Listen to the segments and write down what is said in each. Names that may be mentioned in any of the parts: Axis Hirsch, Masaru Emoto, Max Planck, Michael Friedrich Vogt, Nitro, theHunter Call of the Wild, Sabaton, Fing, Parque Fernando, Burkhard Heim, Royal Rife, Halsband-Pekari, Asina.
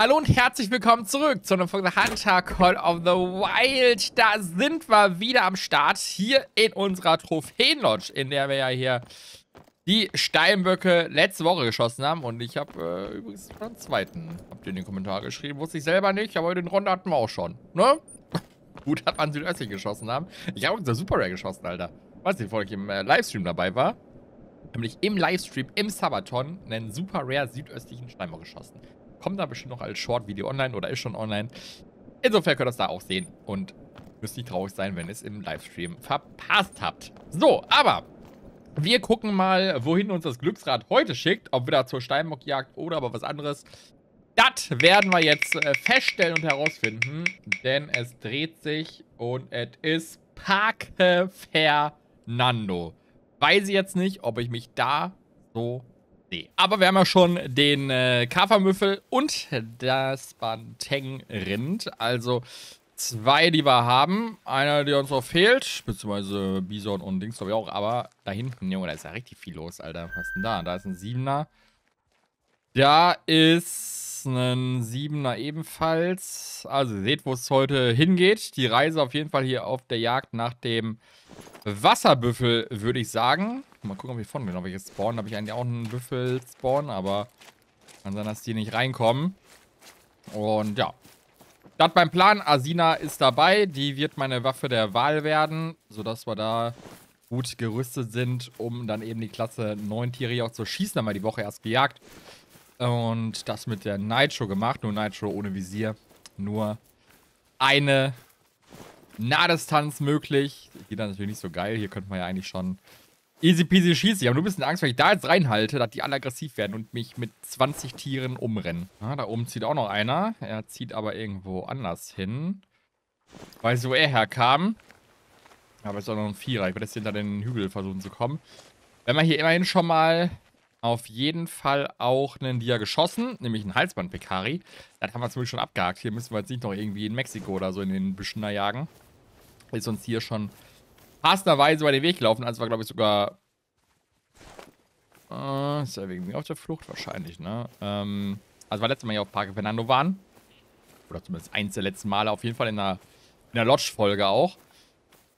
Hallo und herzlich willkommen zurück zu einem theHunter Call of the Wild. Da sind wir wieder am Start, hier in unserer Trophäenlodge, in der wir ja hier die Steinböcke letzte Woche geschossen haben. Und ich habe übrigens schon einen zweiten, habt ihr in den Kommentaren geschrieben, wusste ich selber nicht, aber den Ronde hatten wir auch schon, ne? Gut, hat man südöstlich geschossen haben. Ich habe unser Super Rare geschossen, Alter. Weiß nicht, bevor ich im Livestream dabei war. Nämlich im Livestream, im Sabaton, einen Super Rare südöstlichen Steinbock geschossen. Kommt da bestimmt noch als Short-Video online oder ist schon online. Insofern könnt ihr das da auch sehen. Und müsst nicht traurig sein, wenn ihr es im Livestream verpasst habt. So, aber wir gucken mal, wohin uns das Glücksrad heute schickt. Ob wieder zur Steinbockjagd oder aber was anderes. Das werden wir jetzt feststellen und herausfinden. Denn es dreht sich und es ist Parque Fernando. Weiß ich jetzt nicht, ob ich mich da so... Nee. Aber wir haben ja schon den Kafermüffel und das Banteng-Rind. Also zwei, die wir haben. Einer, der uns noch fehlt. Beziehungsweise Bison und Dings, glaube ich auch. Aber da hinten, Junge, da ist ja richtig viel los, Alter. Was ist denn da? Da ist ein 7er. Da ist ein 7er ebenfalls. Also ihr seht, wo es heute hingeht. Die Reise auf jeden Fall hier auf der Jagd nach dem Wasserbüffel, würde ich sagen. Mal gucken, ob ich vorne bin. Ob ich jetzt spawnen, habe ich eigentlich auch einen Büffel spawnen, aber kann sein, dass die nicht reinkommen. Und ja. Das mein Plan. Asina ist dabei. Die wird meine Waffe der Wahl werden, sodass wir da gut gerüstet sind, um dann eben die Klasse 9 Tiere auch zu schießen. Haben wir die Woche erst gejagt. Und das mit der Nitro gemacht. Nur Nitro ohne Visier. Nur eine Nahdistanz möglich. Die dann natürlich nicht so geil. Hier könnte man ja eigentlich schon easy peasy schieße. Ich habe nur ein bisschen Angst, weil ich da jetzt reinhalte, dass die alle aggressiv werden und mich mit 20 Tieren umrennen. Ja, da oben zieht auch noch einer. Er zieht aber irgendwo anders hin. Weiß nicht, wo er herkam. Aber es ist auch noch ein Vierer. Ich werde jetzt hinter den Hügel versuchen zu kommen. Wenn wir hier immerhin schon mal auf jeden Fall auch einen Dia geschossen. Nämlich einen Halsband-Pekari. Das haben wir zumindest schon abgehakt. Hier müssen wir jetzt nicht noch irgendwie in Mexiko oder so in den Büschen da jagen. Ist uns hier schon passenderweise über den Weg laufen, als war, glaube ich, sogar... ist ja wegen mir auf der Flucht wahrscheinlich, ne? Also war letztes Mal hier auf Parque Fernando waren. Oder zumindest eins der letzten Male, auf jeden Fall in der Lodge-Folge auch.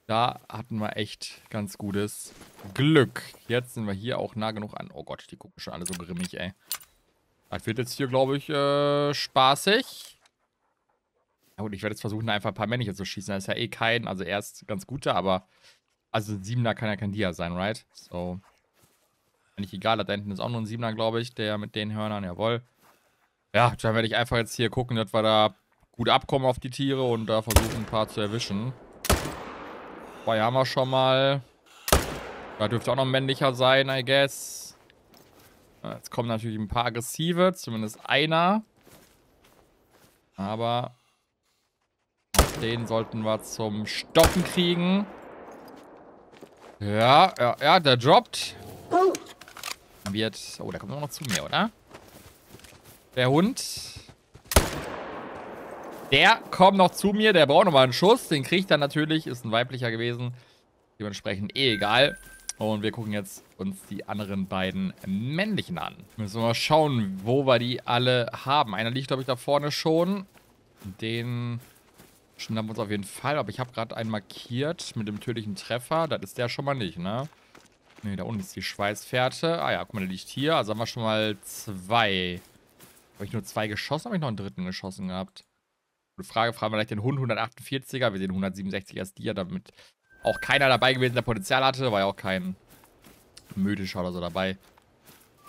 Da hatten wir echt ganz gutes Glück. Jetzt sind wir hier auch nah genug an... Oh Gott, die gucken schon alle so grimmig, ey. Das wird jetzt hier, glaube ich, spaßig. Na gut, ich werde jetzt versuchen, einfach ein paar Männliche zu schießen. Da ist ja eh kein... Also er ist ganz guter, aber... Also ein 7er kann ja kein Dia sein, right? So. Eigentlich egal, da hinten ist auch nur ein 7er, glaube ich, der mit den Hörnern, jawohl. Ja, dann werde ich einfach jetzt hier gucken, dass wir da gut abkommen auf die Tiere und da versuchen, ein paar zu erwischen. Zwei haben wir schon mal. Da dürfte auch noch männlicher sein, I guess. Jetzt kommen natürlich ein paar aggressive, zumindest einer. Aber den sollten wir zum Stoppen kriegen. Ja, ja, ja, der droppt. Wird... Oh, der kommt auch noch zu mir, oder? Der Hund. Der kommt noch zu mir. Der braucht nochmal einen Schuss. Den kriegt er natürlich. Ist ein weiblicher gewesen. Dementsprechend eh egal. Und wir gucken jetzt uns die anderen beiden männlichen an. Müssen wir mal schauen, wo wir die alle haben. Einer liegt, glaube ich, da vorne schon. Den... Stimmt, haben wir uns auf jeden Fall. Aber ich habe gerade einen markiert mit dem tödlichen Treffer. Das ist der schon mal nicht, ne? Ne, da unten ist die Schweißfährte. Ah ja, guck mal, der liegt hier. Also haben wir schon mal zwei. Habe ich nur zwei geschossen? Habe ich noch einen dritten geschossen gehabt? Eine Frage, fragen wir gleich den Hund 148er. Wir sehen 167 erst hier, damit auch keiner dabei gewesen, der Potenzial hatte. War ja auch kein Mythischer oder so dabei.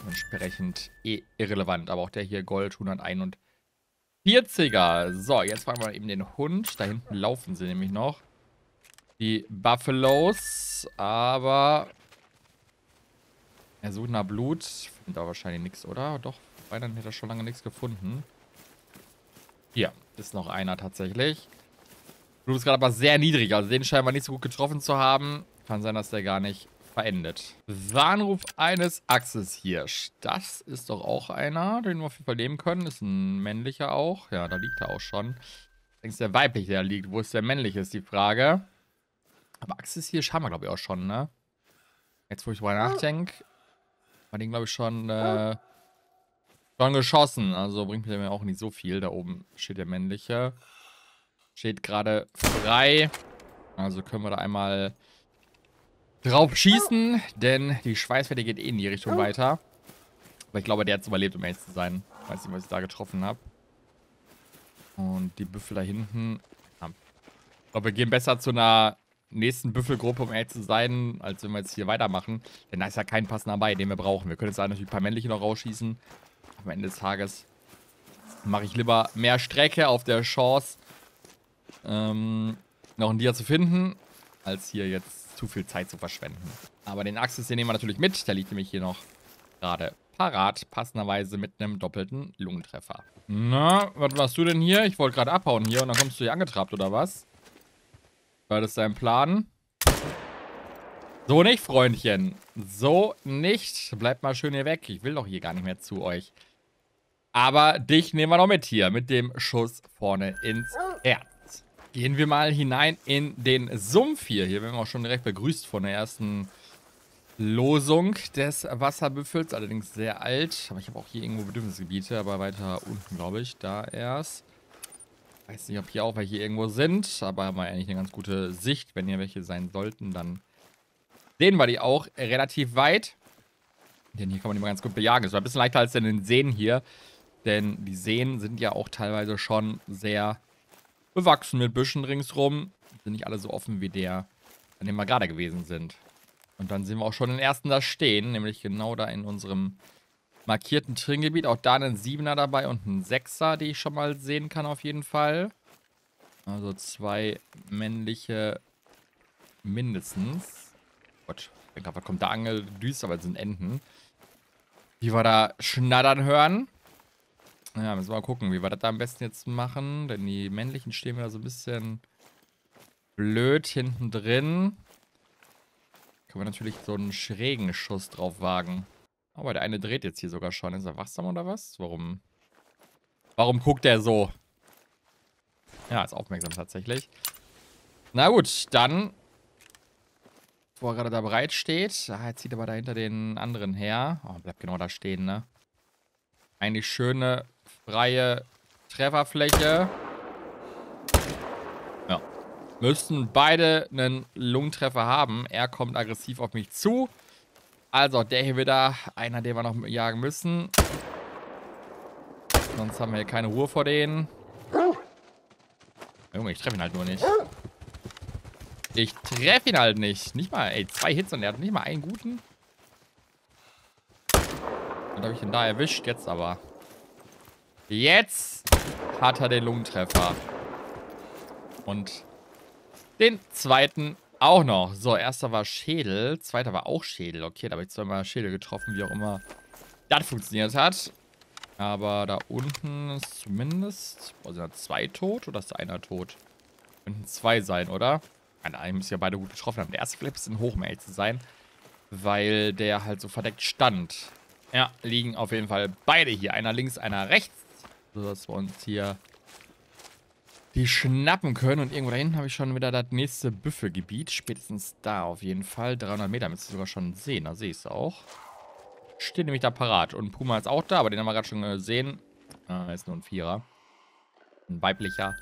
Entsprechend eh irrelevant. Aber auch der hier Gold 141. 40er. So, jetzt fangen wir eben den Hund. Da hinten laufen sie nämlich noch. Die Buffalos. Aber... Er sucht nach Blut. Findet aber wahrscheinlich nichts, oder? Doch, beinahe hätte er schon lange nichts gefunden. Hier ist noch einer tatsächlich. Blut ist gerade aber sehr niedrig. Also den scheinen wir nicht so gut getroffen zu haben. Kann sein, dass der gar nicht verendet. Warnruf eines Axis Hirsch. Das ist doch auch einer, den wir auf jeden Fall nehmen können. Ist ein männlicher auch. Ja, da liegt er auch schon. Denkst du, der weibliche, der liegt? Wo ist der männliche, ist die Frage. Aber Axis Hirsch haben wir, glaube ich, auch schon, ne? Jetzt, wo ich drüber nachdenke, haben wir den, glaube ich, schon Schon geschossen, also bringt mir auch nicht so viel. Da oben steht der männliche. Steht gerade frei. Also können wir da einmal drauf schießen, denn die Schweißwerte geht eh in die Richtung weiter. Aber ich glaube, der hat es überlebt, um ehrlich zu sein. Ich weiß nicht, was ich da getroffen habe. Und die Büffel da hinten. Ich glaube, wir gehen besser zu einer nächsten Büffelgruppe, um ehrlich zu sein, als wenn wir jetzt hier weitermachen. Denn da ist ja kein passender bei, den wir brauchen. Wir können jetzt da natürlich ein paar männliche noch rausschießen. Am Ende des Tages mache ich lieber mehr Strecke auf der Chance, noch einen Dia zu finden, als hier jetzt zu viel Zeit zu verschwenden. Aber den Axis, den nehmen wir natürlich mit. Der liegt nämlich hier noch gerade parat, passenderweise mit einem doppelten Lungentreffer. Na, was warst du denn hier? Ich wollte gerade abhauen hier und dann kommst du hier angetrabt, oder was? War das dein Plan? So nicht, Freundchen. So nicht. Bleibt mal schön hier weg. Ich will doch hier gar nicht mehr zu euch. Aber dich nehmen wir noch mit hier. Mit dem Schuss vorne ins Herz. Gehen wir mal hinein in den Sumpf hier. Hier werden wir auch schon direkt begrüßt von der ersten Losung des Wasserbüffels. Allerdings sehr alt. Aber ich habe auch hier irgendwo Bedürfnisgebiete. Aber weiter unten, glaube ich. Da erst. Weiß nicht, ob hier auch welche irgendwo sind. Aber haben wir eigentlich eine ganz gute Sicht. Wenn hier welche sein sollten, dann sehen wir die auch relativ weit. Denn hier kann man die mal ganz gut bejagen. Es war ein bisschen leichter als in den Seen hier. Denn die Seen sind ja auch teilweise schon sehr bewachsen mit Büschen ringsrum. Sind nicht alle so offen wie der, an dem wir gerade gewesen sind. Und dann sehen wir auch schon den ersten da stehen. Nämlich genau da in unserem markierten Trinkgebiet. Auch da einen 7er dabei und einen 6er, die ich schon mal sehen kann auf jeden Fall. Also zwei männliche mindestens. Ich glaube, was kommt da angedüst, aber es sind Enten. Die wir da schnattern hören. Ja, müssen wir mal gucken, wie wir das da am besten jetzt machen. Denn die männlichen stehen mir da so ein bisschen blöd hinten drin. Können wir natürlich so einen schrägen Schuss drauf wagen. Aber der eine dreht jetzt hier sogar schon. Ist er wachsam oder was? Warum? Warum guckt der so? Ja, ist aufmerksam tatsächlich. Na gut, dann, wo er gerade da bereit steht. Ah, jetzt zieht aber dahinter den anderen her. Oh, bleibt genau da stehen, ne? Eigentlich schöne, freie Trefferfläche. Ja. Müssten beide einen Lungentreffer haben. Er kommt aggressiv auf mich zu. Also, der hier wieder. Einer, den wir noch jagen müssen. Sonst haben wir hier keine Ruhe vor denen. Junge, ich treffe ihn halt nur nicht. Ich treffe ihn halt nicht. Nicht mal, ey, 2 Hits und er hat nicht mal einen guten. Was habe ich denn da erwischt? Jetzt aber. Jetzt hat er den Lungentreffer. Und den zweiten auch noch. So, erster war Schädel. Zweiter war auch Schädel. Okay, da habe ich zweimal Schädel getroffen, wie auch immer das funktioniert hat. Aber da unten ist zumindest, also sind da 2 tot oder ist da einer tot? Könnten 2 sein, oder? Nein, müssen ja beide gut getroffen haben. Der erste Flip ist ein Hochmail zu sein, weil der halt so verdeckt stand. Ja, liegen auf jeden Fall beide hier. Einer links, einer rechts. Sodass wir uns hier die schnappen können. Und irgendwo da hinten habe ich schon wieder das nächste Büffelgebiet. Spätestens da auf jeden Fall. 300 Meter müsst ihr sogar schon sehen. Da sehe ich es auch. Steht nämlich da parat. Und Puma ist auch da, aber den haben wir gerade schon gesehen. Ah, ist nur ein 4er. Ein weiblicher.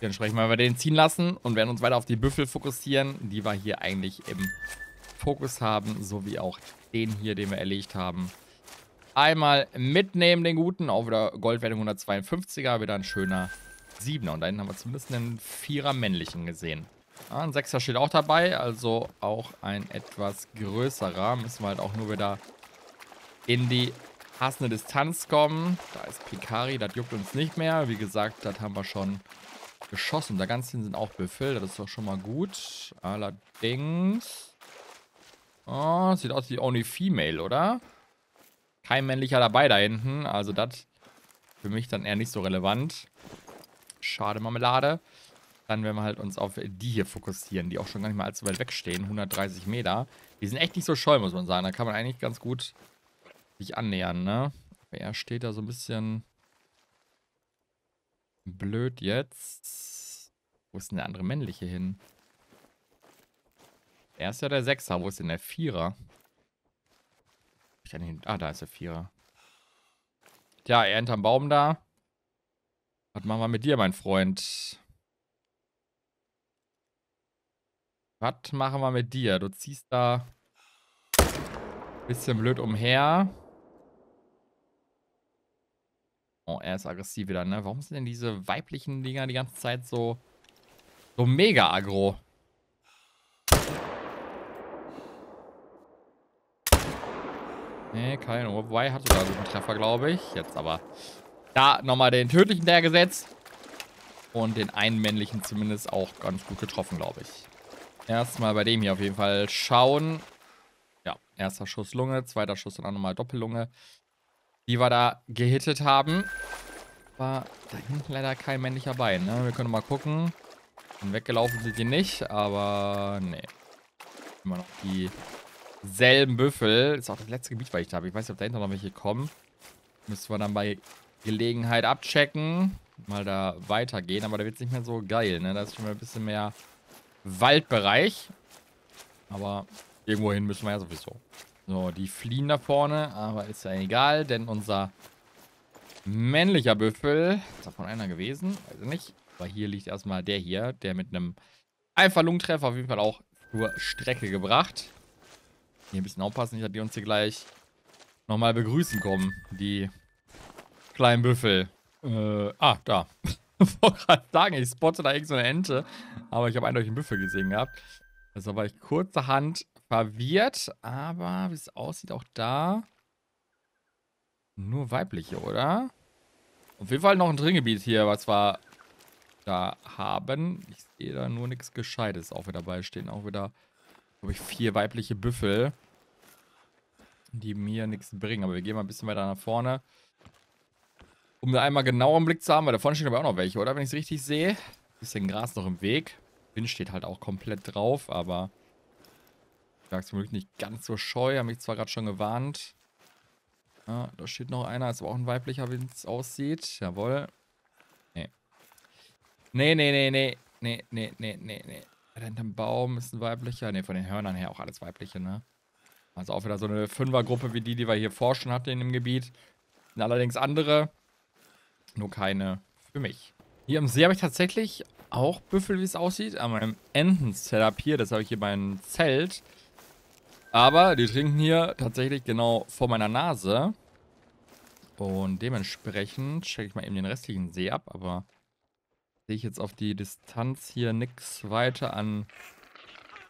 Dementsprechend werden wir den ziehen lassen und werden uns weiter auf die Büffel fokussieren, die wir hier eigentlich im Fokus haben, sowie auch den hier, den wir erlegt haben. Einmal mitnehmen, den guten, auch wieder Goldwertung 152er, wieder ein schöner 7er. Und da hinten haben wir zumindest einen 4er männlichen gesehen. Ja, ein 6er steht auch dabei, also auch ein etwas größerer. Müssen wir halt auch nur wieder in die passende Distanz kommen. Da ist Pekari, das juckt uns nicht mehr. Wie gesagt, das haben wir schon geschossen. Da ganz hinten sind auch Büffel. Das ist doch schon mal gut. Allerdings. Oh, sieht aus wie Only Female, oder? Kein männlicher dabei da hinten. Also das für mich dann eher nicht so relevant. Schade Marmelade. Dann werden wir halt uns auf die hier fokussieren, die auch schon gar nicht mal allzu weit wegstehen. 130 Meter. Die sind echt nicht so scheu, muss man sagen. Da kann man eigentlich ganz gut sich annähern, ne? Er steht da so ein bisschen blöd jetzt. Wo ist denn der andere männliche hin? Er ist ja der 6er. Wo ist denn der 4er? Ah, da ist der 4er. Ja, er hinterm Baum da. Was machen wir mit dir, mein Freund? Was machen wir mit dir? Du ziehst da ein bisschen blöd umher. Oh, er ist aggressiv wieder, ne? Warum sind denn diese weiblichen Dinger die ganze Zeit so mega aggro? Ne, kein Wobei hatte da so einen Treffer, glaube ich. Jetzt aber da nochmal den tödlichen der gesetzt. Und den einen männlichen zumindest auch ganz gut getroffen, glaube ich. Erstmal bei dem hier auf jeden Fall schauen. Ja, erster Schuss Lunge, zweiter Schuss und dann nochmal Doppellunge. Die wir da gehittet haben. War da hinten leider kein männlicher bei, ne? Wir können mal gucken. Und weggelaufen sind die nicht, aber ne. Immer noch dieselben Büffel. Das ist auch das letzte Gebiet, weil ich da habe. Ich weiß nicht, ob da hinten noch welche kommen. Müssen wir dann bei Gelegenheit abchecken. Mal da weitergehen, aber da wird es nicht mehr so geil, ne? Da ist schon mal ein bisschen mehr Waldbereich. Aber irgendwo hin müssen wir ja sowieso. So, die fliehen da vorne, aber ist ja egal, denn unser männlicher Büffel, ist davon einer gewesen, weiß ich nicht, aber hier liegt erstmal der hier, der mit einem Einfallungtreffer auf jeden Fall auch zur Strecke gebracht. Hier ein bisschen aufpassen, nicht, dass die uns hier gleich nochmal begrüßen kommen, die kleinen Büffel. Da. Ich wollte gerade sagen, ich spotte da irgend so eine Ente, aber ich habe eindeutig einen Büffel gesehen gehabt. Also war ich kurzerhand verwirrt, aber wie es aussieht, auch da nur weibliche, oder? Auf jeden Fall noch ein Dringgebiet hier, was wir da haben. Ich sehe da nur nichts Gescheites. Auch wieder dabei stehen auch wieder, glaube ich, 4 weibliche Büffel, die mir nichts bringen. Aber wir gehen mal ein bisschen weiter nach vorne, um da einmal genau im Blick zu haben, weil da vorne stehen aber auch noch welche, oder? Wenn ich es richtig sehe. Bisschen Gras noch im Weg. Wind steht halt auch komplett drauf, aber ich sage zum Glück nicht ganz so scheu, habe mich zwar gerade schon gewarnt. Ja, da steht noch einer, ist aber auch ein weiblicher, wie es aussieht. Jawohl. Nee. Da hinterm Baum ist ein weiblicher. Nee, von den Hörnern her auch alles weibliche, ne? Also auch wieder so eine Fünfergruppe wie die, die wir hier forschen hatten in dem Gebiet. Sind allerdings andere, nur keine für mich. Hier am See habe ich tatsächlich auch Büffel, wie es aussieht, an meinem Enten-Setup hier. Das habe ich hier mein Zelt. Aber die trinken hier tatsächlich genau vor meiner Nase. Und dementsprechend checke ich mal eben den restlichen See ab. Aber sehe ich jetzt auf die Distanz hier nichts weiter an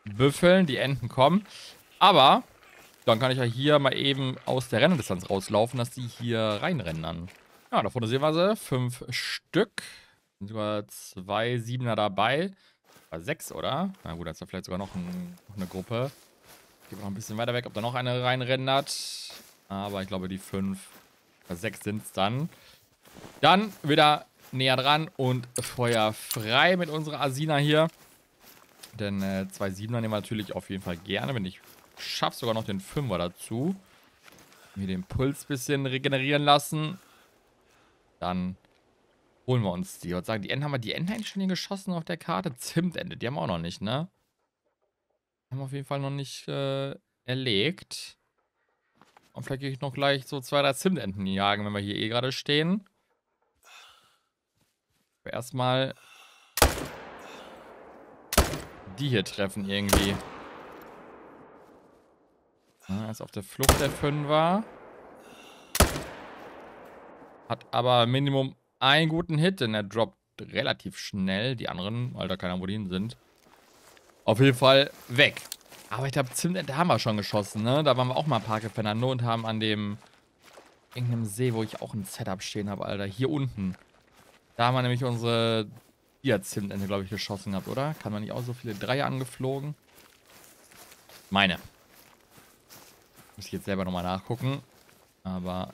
Büffeln. Die Enten kommen. Aber dann kann ich ja hier mal eben aus der Renndistanz rauslaufen, dass die hier reinrennen dann. Ja, da vorne sehen wir sie. 5 Stück. Sind sogar 2 Siebener dabei. War 6, oder? Na gut, da ist ja vielleicht sogar noch eine Gruppe. Gehen wir noch ein bisschen weiter weg, ob da noch eine reinrendert. Aber ich glaube, die 5 oder 6 sind es dann. Dann wieder näher dran und feuerfrei mit unserer Asina hier. Denn 2 Siebener nehmen wir natürlich auf jeden Fall gerne. Wenn ich schaffe, sogar noch den 5er dazu. Mir den Puls ein bisschen regenerieren lassen. Dann holen wir uns die. Ich würde sagen, die Enten haben wir eigentlich schon hier geschossen auf der Karte. Zimtente, die haben wir auch noch nicht, ne? Haben wir auf jeden Fall noch nicht erlegt. Und vielleicht gehe ich noch gleich so 2, 3 Zimtenten jagen, wenn wir hier eh gerade stehen. Aber erstmal die hier treffen irgendwie. Er ist auf der Flucht, der 5er. Hat aber Minimum einen guten Hit, denn er droppt relativ schnell. Die anderen, Alter, keine Ahnung, wo die hin sind. Auf jeden Fall weg. Aber ich glaube, da haben wir schon geschossen, ne? Da waren wir auch mal Parque Fernando und haben an dem irgendeinem See, wo ich auch ein Setup stehen habe, Alter, hier unten. Da haben wir nämlich unsere Zimtente, glaube ich, geschossen gehabt, oder? Kann man nicht auch so viele Dreier angeflogen? Meine. Muss ich jetzt selber nochmal nachgucken. Aber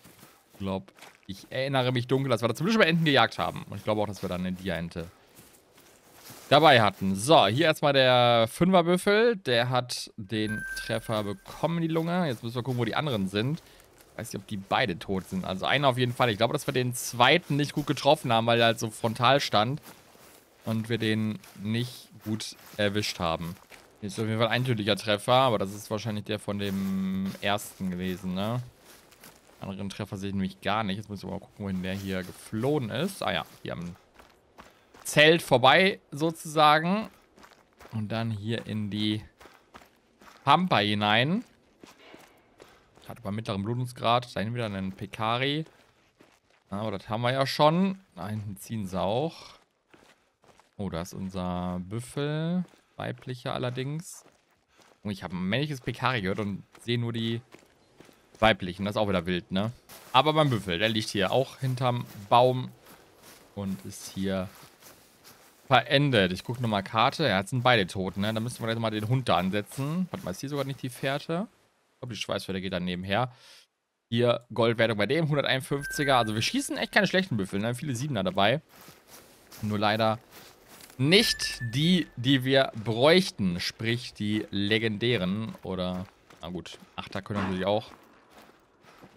ich glaube, ich erinnere mich dunkel, dass wir da zumindest bei Enten gejagt haben. Und ich glaube auch, dass wir dann eine Dia-Ente dabei hatten. So, hier erstmal der 5er-Büffel. Der hat den Treffer bekommen, die Lunge. Jetzt müssen wir gucken, wo die anderen sind. Ich weiß nicht, ob die beide tot sind. Also einer auf jeden Fall. Ich glaube, dass wir den zweiten nicht gut getroffen haben, weil er halt so frontal stand. Und wir den nicht gut erwischt haben. Hier ist auf jeden Fall ein tödlicher Treffer, aber das ist wahrscheinlich der von dem ersten gewesen, ne? Anderen Treffer sehe ich nämlich gar nicht. Jetzt muss ich mal gucken, wohin der hier geflohen ist. Ah ja, hier am Zelt vorbei sozusagen. Und dann hier in die Pampa hinein. Hat bei mittlerem Blutungsgrad. Da hinten wieder einen Pekari. Aber das haben wir ja schon. Da hinten ziehen sie auch. Oh, da ist unser Büffel. Weiblicher allerdings. Und ich habe ein männliches Pekari gehört und sehe nur die weiblichen. Das ist auch wieder wild, ne? Aber beim Büffel, der liegt hier auch hinterm Baum und ist hier verendet. Ich gucke nochmal Karte. Ja, jetzt sind beide tot, ne? Da müssen wir jetzt mal den Hund da ansetzen. Warte mal, ist hier sogar nicht die Fährte? Ich glaube, die Schweißfährte geht daneben her. Hier Goldwertung bei dem, 151er. Also wir schießen echt keine schlechten Büffel, ne? Viele Siebener dabei. Nur leider nicht die, die wir bräuchten. Sprich, die legendären oder... Na gut, Achter können natürlich auch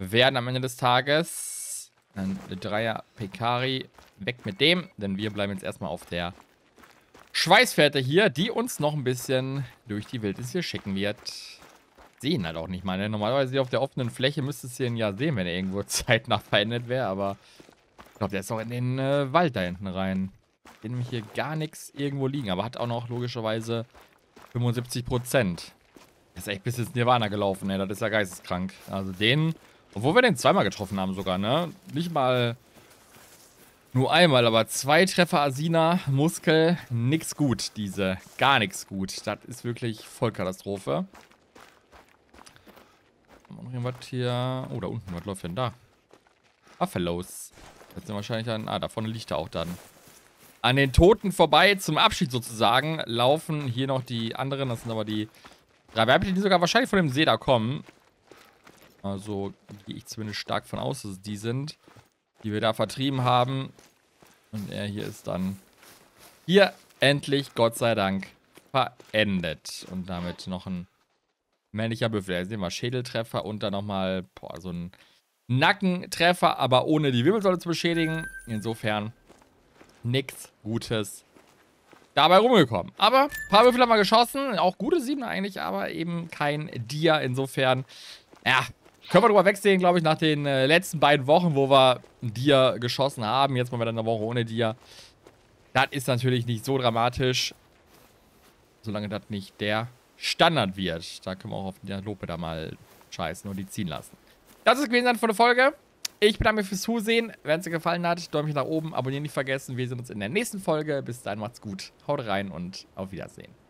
werden am Ende des Tages. Ein Dreier Pekari, weg mit dem, denn wir bleiben jetzt erstmal auf der Schweißfährte hier, die uns noch ein bisschen durch die Wildnis hier schicken wird. Sehen halt auch nicht mal, ne? Normalerweise hier auf der offenen Fläche müsste es den ja sehen, wenn er irgendwo zeitnah verendet wäre, aber ich glaube, der ist auch in den Wald da hinten rein. Ich sehe nämlich hier gar nichts irgendwo liegen, aber hat auch noch logischerweise 75%. Das ist echt bis ins Nirvana gelaufen, ne? Das ist ja geisteskrank. Also den... Obwohl wir den zweimal getroffen haben sogar, ne? Nicht mal nur einmal, aber zwei Treffer Asina, Muskel, nix gut, diese. Gar nichts gut. Das ist wirklich Vollkatastrophe. Noch irgendwas hier... Oh, da unten, was läuft denn da? Buffaloes. Das sind wahrscheinlich dann... Ah, da vorne liegt er auch dann. An den Toten vorbei, zum Abschied sozusagen, laufen hier noch die anderen. Das sind aber die... Drei Weibchen, die sogar wahrscheinlich von dem See da kommen. Also gehe ich zumindest stark von aus, dass es die sind, die wir da vertrieben haben. Und er hier ist dann hier endlich, Gott sei Dank, verendet. Und damit noch ein männlicher Büffel. Hier sehen wir Schädeltreffer und dann nochmal so ein Nackentreffer, aber ohne die Wirbelsäule zu beschädigen. Insofern nichts Gutes dabei rumgekommen. Aber ein paar Würfel haben wir geschossen. Auch gute 7 eigentlich, aber eben kein Dia. Insofern, ja, können wir drüber wegsehen, glaube ich, nach den letzten beiden Wochen, wo wir ein Dia geschossen haben. Jetzt mal wieder eine Woche ohne Dia. Das ist natürlich nicht so dramatisch, solange das nicht der Standard wird. Da können wir auch auf der Lope da mal scheißen und die ziehen lassen. Das ist gewesen dann von der Folge. Ich bedanke mich fürs Zusehen. Wenn es dir gefallen hat, Däumchen nach oben, abonnieren nicht vergessen. Wir sehen uns in der nächsten Folge. Bis dahin macht's gut. Haut rein und auf Wiedersehen.